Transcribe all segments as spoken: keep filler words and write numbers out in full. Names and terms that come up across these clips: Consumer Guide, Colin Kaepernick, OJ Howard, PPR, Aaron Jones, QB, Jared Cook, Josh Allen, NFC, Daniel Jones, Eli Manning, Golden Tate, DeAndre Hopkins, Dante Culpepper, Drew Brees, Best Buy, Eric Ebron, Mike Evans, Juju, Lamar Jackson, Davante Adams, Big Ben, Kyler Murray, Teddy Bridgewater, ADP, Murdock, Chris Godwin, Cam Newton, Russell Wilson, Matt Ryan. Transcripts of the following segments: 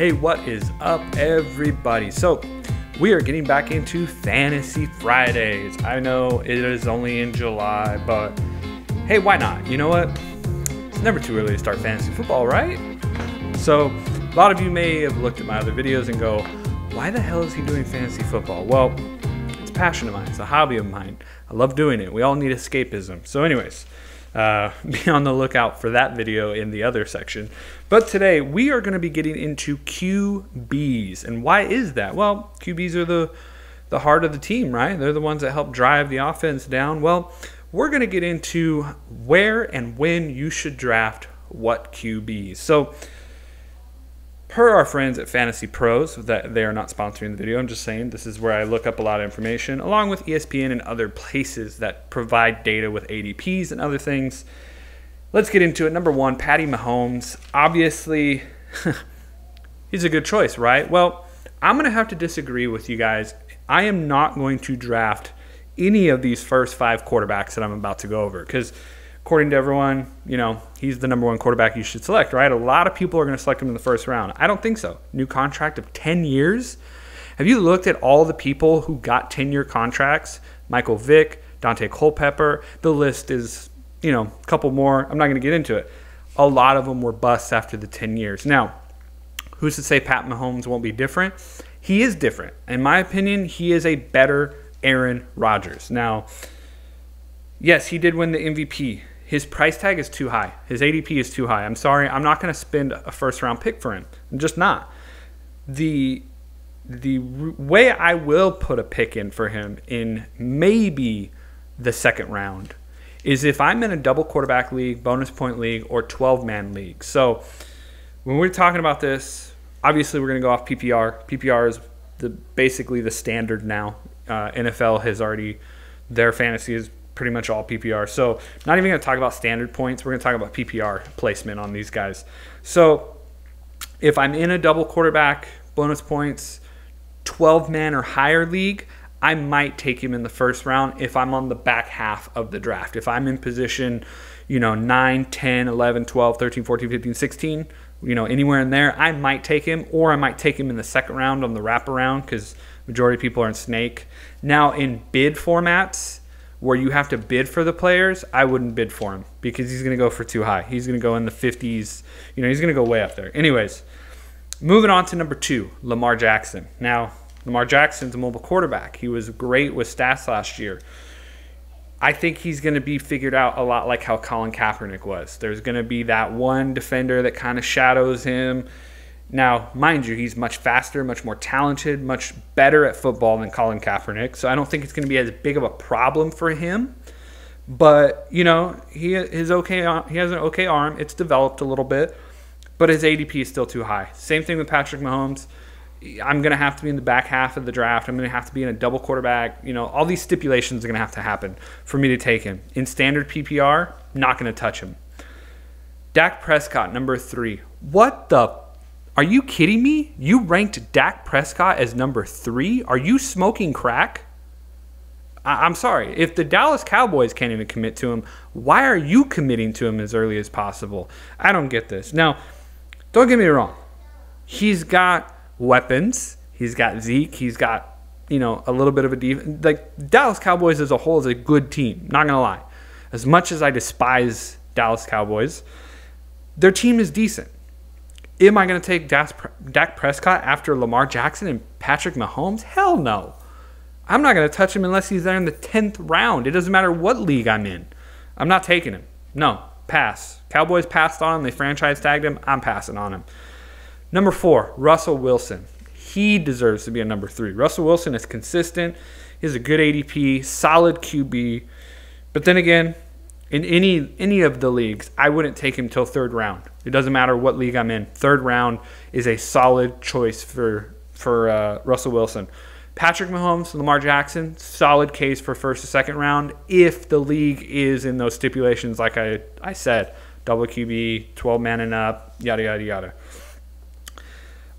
Hey, what is up, everybody? So we are getting back into Fantasy Fridays. I know it is only in July, but hey, why not? You know what? It's never too early to start fantasy football, right? So a lot of you may have looked at my other videos and go, why the hell is he doing fantasy football? Well, it's a passion of mine. It's a hobby of mine. I love doing it. We all need escapism. So anyways, uh, be on the lookout for that video in the other section. But today we are going to be getting into Q Bs. And why is that? Well, Q Bs are the, the heart of the team, right? They're the ones that help drive the offense down. Well, we're going to get into where and when you should draft what Q Bs. So per our friends at Fantasy Pros, that they are not sponsoring the video, I'm just saying this is where I look up a lot of information, along with E S P N and other places that provide data with A D Ps and other things. Let's get into it. Number one, Patty Mahomes. Obviously, he's a good choice, right? Well, I'm going to have to disagree with you guys. I am not going to draft any of these first five quarterbacks that I'm about to go over because, according to everyone, you know, he's the number one quarterback you should select, right? A lot of people are going to select him in the first round. I don't think so. New contract of ten years. Have you looked at all the people who got ten-year contracts? Michael Vick, Dante Culpepper. The list is, you know, a couple more. I'm not going to get into it. A lot of them were busts after the ten years. Now, who's to say Pat Mahomes won't be different? He is different. In my opinion, he is a better Aaron Rodgers. Now, yes, he did win the M V P. His price tag is too high. His A D P is too high. I'm sorry. I'm not going to spend a first-round pick for him. I'm just not. The, the way I will put a pick in for him in maybe the second round is if I'm in a double quarterback league, bonus point league, or twelve-man league. So when we're talking about this, obviously we're going to go off P P R. P P R is the, basically the standard now. Uh, N F L has already – their fantasy is – pretty much all P P R. So not even going to talk about standard points. We're going to talk about P P R placement on these guys. So if I'm in a double quarterback, bonus points, twelve-man or higher league, I might take him in the first round if I'm on the back half of the draft. If I'm in position, you know, nine, ten, eleven, twelve, thirteen, fourteen, fifteen, sixteen, you know, anywhere in there, I might take him, or I might take him in the second round on the wraparound because majority of people are in snake. Now in bid formats, where you have to bid for the players, I wouldn't bid for him because he's going to go for too high. He's going to go in the fifties. You know, he's going to go way up there. Anyways, moving on to number two, Lamar Jackson. Now, Lamar Jackson's a mobile quarterback. He was great with stats last year. I think he's going to be figured out a lot like how Colin Kaepernick was. There's going to be that one defender that kind of shadows him. Now, mind you, he's much faster, much more talented, much better at football than Colin Kaepernick. So I don't think it's going to be as big of a problem for him. But, you know, he is okay. He has an okay arm. It's developed a little bit. But his A D P is still too high. Same thing with Patrick Mahomes. I'm going to have to be in the back half of the draft. I'm going to have to be in a double quarterback. You know, all these stipulations are going to have to happen for me to take him. In standard P P R, not going to touch him. Dak Prescott, number three. What the Are you kidding me? You ranked Dak Prescott as number three? Are you smoking crack? I I'm sorry. If the Dallas Cowboys can't even commit to him, why are you committing to him as early as possible? I don't get this. Now, don't get me wrong. He's got weapons. He's got Zeke. He's got, you know, a little bit of a defense. Like, Dallas Cowboys as a whole is a good team. Not going to lie. As much as I despise Dallas Cowboys, their team is decent. Am I going to take Dak Prescott after Lamar Jackson and Patrick Mahomes? Hell no. I'm not going to touch him unless he's there in the tenth round. It doesn't matter what league I'm in. I'm not taking him. No. Pass. Cowboys passed on him. They franchise tagged him. I'm passing on him. Number four, Russell Wilson. He deserves to be a number three. Russell Wilson is consistent. He has a good A D P, solid Q B. But then again, in any any of the leagues, I wouldn't take him till third round. It doesn't matter what league I'm in. Third round is a solid choice for for uh, Russell Wilson. Patrick Mahomes, Lamar Jackson, solid case for first or second round if the league is in those stipulations like I, I said. Double Q B, twelve-man and up, yada, yada, yada.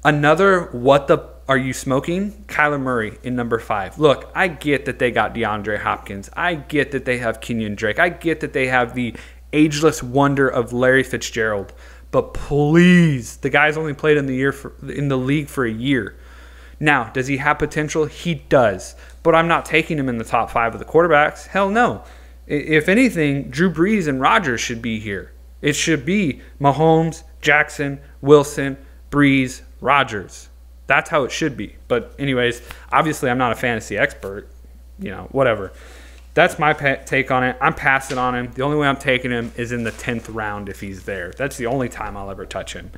Another what the are you smoking? Kyler Murray in number five. Look, I get that they got DeAndre Hopkins. I get that they have Kenyon Drake. I get that they have the ageless wonder of Larry Fitzgerald. But please, the guy's only played in the year for, in the league for a year. Now, does he have potential? He does. But I'm not taking him in the top five of the quarterbacks. Hell no. If anything, Drew Brees and Rodgers should be here. It should be Mahomes, Jackson, Wilson, Brees, Rodgers. That's how it should be. But anyways, obviously I'm not a fantasy expert. You know, whatever. That's my take on it. I'm passing on him. The only way I'm taking him is in the tenth round if he's there. That's the only time I'll ever touch him.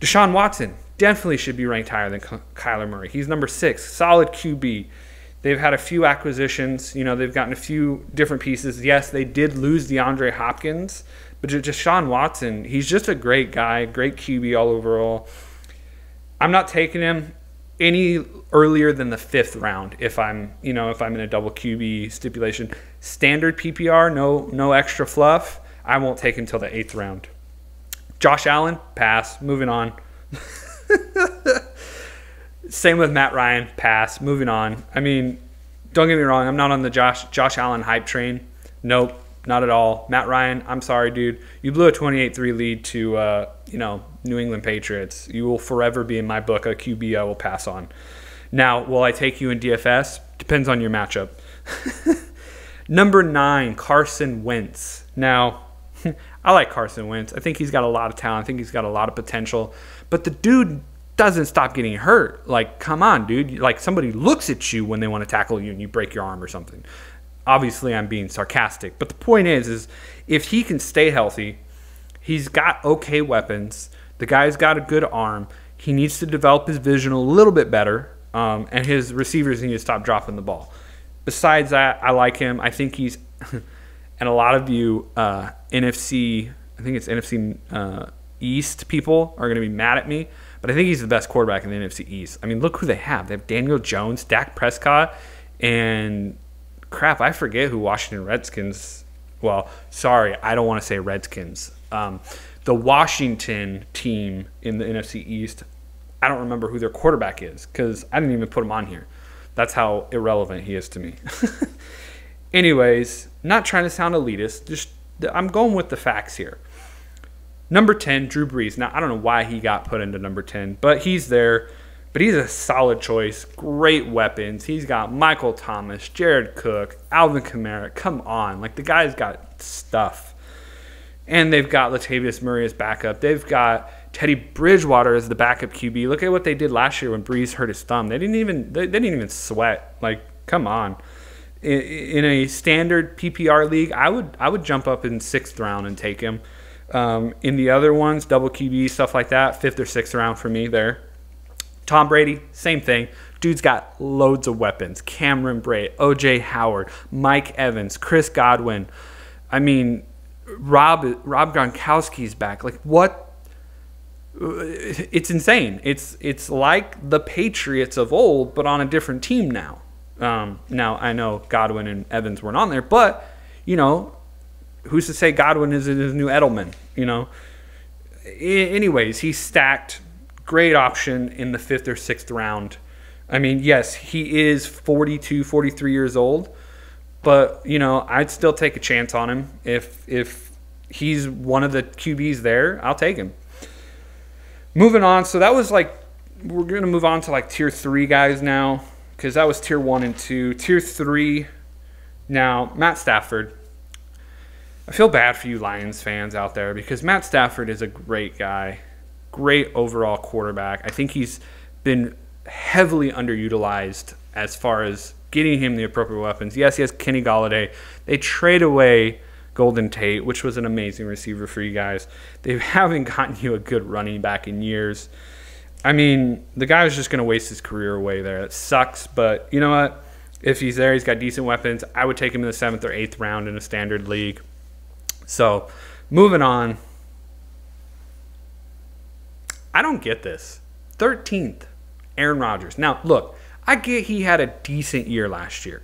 Deshaun Watson definitely should be ranked higher than Kyler Murray. He's number six. Solid Q B. They've had a few acquisitions. You know, they've gotten a few different pieces. Yes, they did lose DeAndre Hopkins, but Deshaun Watson, he's just a great guy, great Q B all overall. I'm not taking him any earlier than the fifth round if I'm, you know, if I'm in a double Q B stipulation. Standard P P R, no, no extra fluff, I won't take him until the eighth round. Josh Allen, pass. Moving on. Same with Matt Ryan, pass. Moving on. I mean, don't get me wrong, I'm not on the Josh Josh Allen hype train. Nope, not at all. Matt Ryan, I'm sorry, dude. You blew a twenty-eight three lead to, uh, you know, New England Patriots. You will forever be in my book a Q B I will pass on. Now, will I take you in D F S? Depends on your matchup. Number nine, Carson Wentz. Now, I like Carson Wentz. I think he's got a lot of talent. I think he's got a lot of potential. But the dude doesn't stop getting hurt. Like, come on, dude. Like, somebody looks at you when they want to tackle you and you break your arm or something. Obviously, I'm being sarcastic. But the point is, is if he can stay healthy, he's got okay weapons. The guy's got a good arm. He needs to develop his vision a little bit better. Um, and his receivers need to stop dropping the ball. Besides that, I like him. I think he's... And a lot of you uh, N F C, I think it's N F C uh, East people are going to be mad at me, but I think he's the best quarterback in the N F C East. I mean, look who they have. They have Daniel Jones, Dak Prescott, and crap, I forget who Washington Redskins. Well, sorry, I don't want to say Redskins. Um, the Washington team in the N F C East, I don't remember who their quarterback is because I didn't even put him on here. That's how irrelevant he is to me. Anyways, not trying to sound elitist. Just I'm going with the facts here. Number ten, Drew Brees. Now, I don't know why he got put into number ten, but he's there. But he's a solid choice. Great weapons. He's got Michael Thomas, Jared Cook, Alvin Kamara. Come on. Like, the guy's got stuff. And they've got Latavius Murray as backup. They've got Teddy Bridgewater as the backup Q B. Look at what they did last year when Brees hurt his thumb. They didn't even, they, they didn't even sweat. Like, come on. In a standard P P R league, I would I would jump up in sixth round and take him. Um, in the other ones, double Q B, stuff like that, fifth or sixth round for me there. Tom Brady, same thing. Dude's got loads of weapons. Cameron Brate, O J Howard, Mike Evans, Chris Godwin. I mean, Rob Rob Gronkowski's back. Like, what? It's insane. It's it's like the Patriots of old, but on a different team now. Um, now, I know Godwin and Evans weren't on there, but, you know, who's to say Godwin is his new Edelman, you know? I anyways, he's stacked. Great option in the fifth or sixth round. I mean, yes, he is forty-two, forty-three years old, but, you know, I'd still take a chance on him. If, if he's one of the Q Bs there, I'll take him. Moving on. So that was like, we're going to move on to like tier three guys now, because that was tier one and two. Tier three, now, Matt Stafford. I feel bad for you Lions fans out there because Matt Stafford is a great guy, great overall quarterback. I think he's been heavily underutilized as far as getting him the appropriate weapons. Yes, he has Kenny Golladay. They trade away Golden Tate, which was an amazing receiver for you guys. They haven't gotten you a good running back in years. I mean, the guy was just going to waste his career away there. That sucks, but you know what? If he's there, he's got decent weapons. I would take him in the seventh or eighth round in a standard league. So, moving on. I don't get this. thirteenth, Aaron Rodgers. Now, look, I get he had a decent year last year,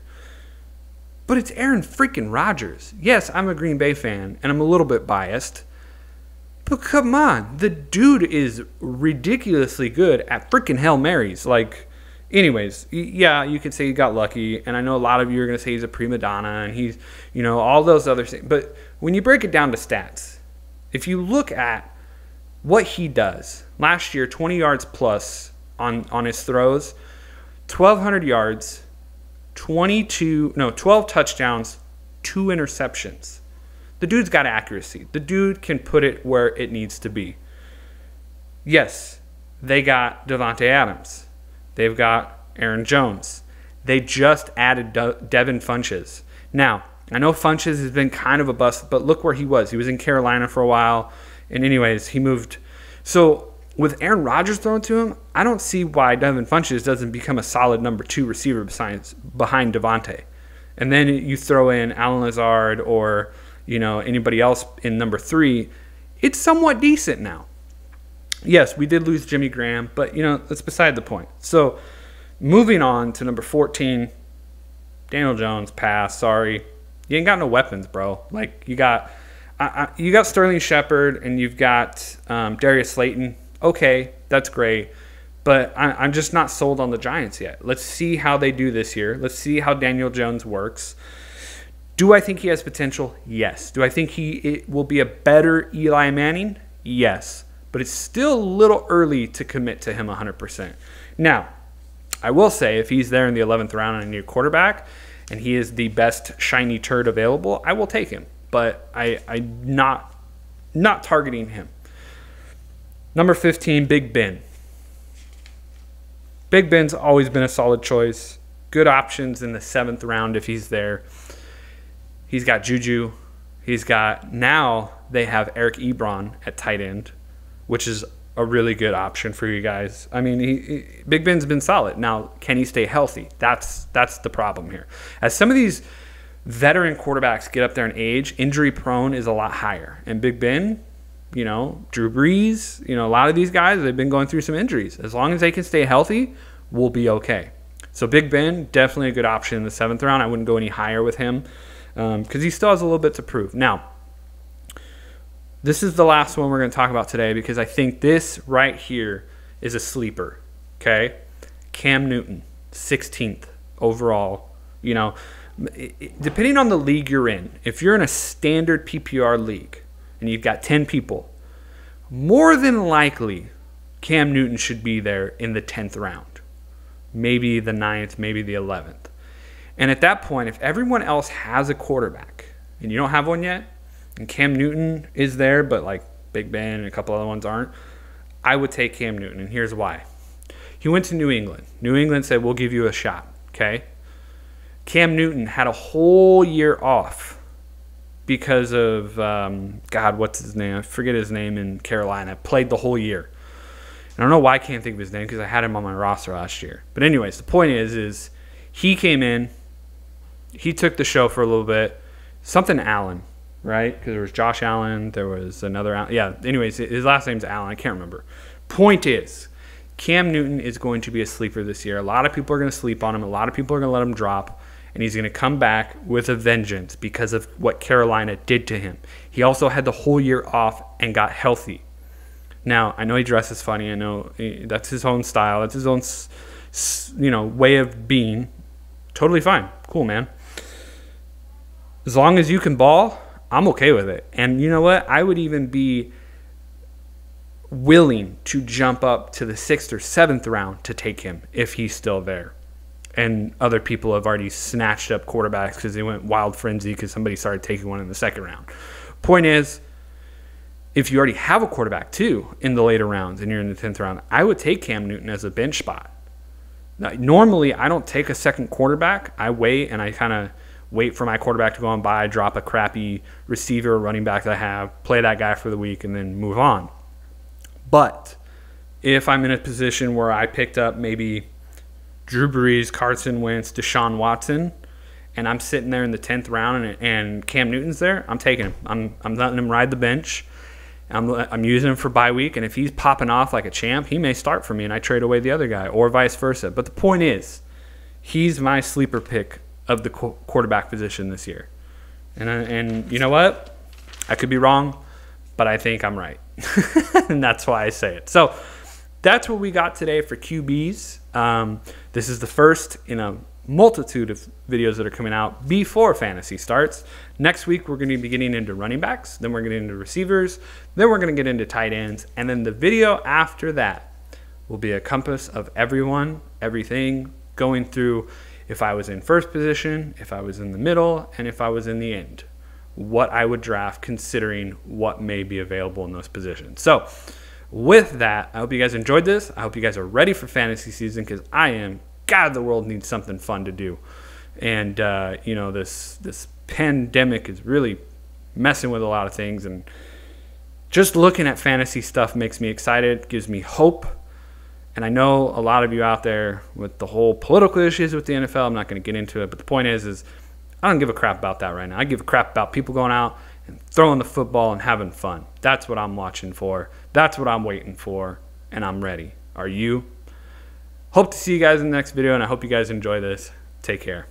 but it's Aaron freaking Rodgers. Yes, I'm a Green Bay fan, and I'm a little bit biased. But come on, the dude is ridiculously good at freaking Hail Marys. Like, anyways, yeah, you could say he got lucky, and I know a lot of you are going to say he's a prima donna, and he's, you know, all those other things. But when you break it down to stats, if you look at what he does. Last year, twenty yards plus on, on his throws, twelve hundred yards, twenty-two, no, twelve touchdowns, two interceptions. The dude's got accuracy. The dude can put it where it needs to be. Yes, they got Davante Adams. They've got Aaron Jones. They just added De Devin Funchess. Now, I know Funchess has been kind of a bust, but look where he was. He was in Carolina for a while. And anyways, he moved. So with Aaron Rodgers thrown to him, I don't see why Devin Funchess doesn't become a solid number two receiver besides, behind Devontae. And then you throw in Allen Lazard or, you know, anybody else in number three. It's somewhat decent now. Yes, we did lose Jimmy Graham, but, you know, that's beside the point. So moving on to number fourteen, Daniel Jones, pass, sorry. You ain't got no weapons, bro. Like, you got I, I, you got Sterling Shepard and you've got um, Darius Slayton. Okay, that's great. But I, I'm just not sold on the Giants yet. Let's see how they do this year. Let's see how Daniel Jones works. Do I think he has potential? Yes. Do I think he it will be a better Eli Manning? Yes. But it's still a little early to commit to him one hundred percent. Now, I will say if he's there in the eleventh round and a new quarterback and he is the best shiny turd available, I will take him. But I, I'm not, not targeting him. Number fifteen, Big Ben. Big Ben's always been a solid choice. Good options in the seventh round if he's there. He's got Juju. He's got, now they have Eric Ebron at tight end, which is a really good option for you guys. I mean, he, he, Big Ben's been solid. Now, can he stay healthy? That's that's the problem here. As some of these veteran quarterbacks get up there in age, injury prone is a lot higher. And Big Ben, you know, Drew Brees, you know, a lot of these guys, they've been going through some injuries. As long as they can stay healthy, we'll be okay. So Big Ben, definitely a good option in the seventh round. I wouldn't go any higher with him um, because he still has a little bit to prove. Now, this is the last one we're going to talk about today because I think this right here is a sleeper, okay? Cam Newton, sixteenth overall. You know, depending on the league you're in, if you're in a standard P P R league and you've got ten people, more than likely Cam Newton should be there in the tenth round, maybe the ninth, maybe the eleventh. And at that point, if everyone else has a quarterback and you don't have one yet, and Cam Newton is there, but like Big Ben and a couple other ones aren't, I would take Cam Newton, and here's why. He went to New England. New England said, we'll give you a shot, okay? Cam Newton had a whole year off because of, um, God, what's his name? I forget his name in Carolina. Played the whole year. And I don't know why I can't think of his name because I had him on my roster last year. But anyways, the point is, is he came in, he took the show for a little bit, something Allen. Right? Because there was Josh Allen. There was another Allen. Yeah, anyways, his last name's Allen. I can't remember. Point is, Cam Newton is going to be a sleeper this year. A lot of people are going to sleep on him. A lot of people are going to let him drop. And he's going to come back with a vengeance because of what Carolina did to him. He also had the whole year off and got healthy. Now, I know he dresses funny. I know that's his own style. That's his own, you know, way of being. Totally fine. Cool, man. As long as you can ball, I'm okay with it. And you know what? I would even be willing to jump up to the sixth or seventh round to take him if he's still there. And other people have already snatched up quarterbacks because they went wild frenzy because somebody started taking one in the second round. Point is, if you already have a quarterback too in the later rounds and you're in the tenth round, I would take Cam Newton as a bench spot. Now, normally, I don't take a second quarterback. I wait and I kind of wait for my quarterback to go on by, drop a crappy receiver or running back that I have, play that guy for the week, and then move on. But if I'm in a position where I picked up maybe Drew Brees, Carson Wentz, Deshaun Watson, and I'm sitting there in the tenth round and, and Cam Newton's there, I'm taking him. I'm, I'm letting him ride the bench. I'm, I'm using him for bye week, and if he's popping off like a champ, he may start for me, and I trade away the other guy or vice versa. But the point is, he's my sleeper pick of the quarterback position this year. And, and you know what? I could be wrong, but I think I'm right. And that's why I say it. So that's what we got today for Q Bs. Um, this is the first in a multitude of videos that are coming out before fantasy starts. Next week, we're going to be getting into running backs, then we're going to get into receivers, then we're going to get into tight ends, and then the video after that will be a compass of everyone, everything, going through if I was in first position, if I was in the middle, and if I was in the end, what I would draft considering what may be available in those positions. So with that, I hope you guys enjoyed this. I hope you guys are ready for fantasy season, because I am. God, the world needs something fun to do. And, uh, you know, this this pandemic is really messing with a lot of things. And just looking at fantasy stuff makes me excited, gives me hope. And I know a lot of you out there with the whole political issues with the N F L, I'm not going to get into it. But the point is, is I don't give a crap about that right now. I give a crap about people going out and throwing the football and having fun. That's what I'm watching for. That's what I'm waiting for. And I'm ready. Are you? Hope to see you guys in the next video, and I hope you guys enjoy this. Take care.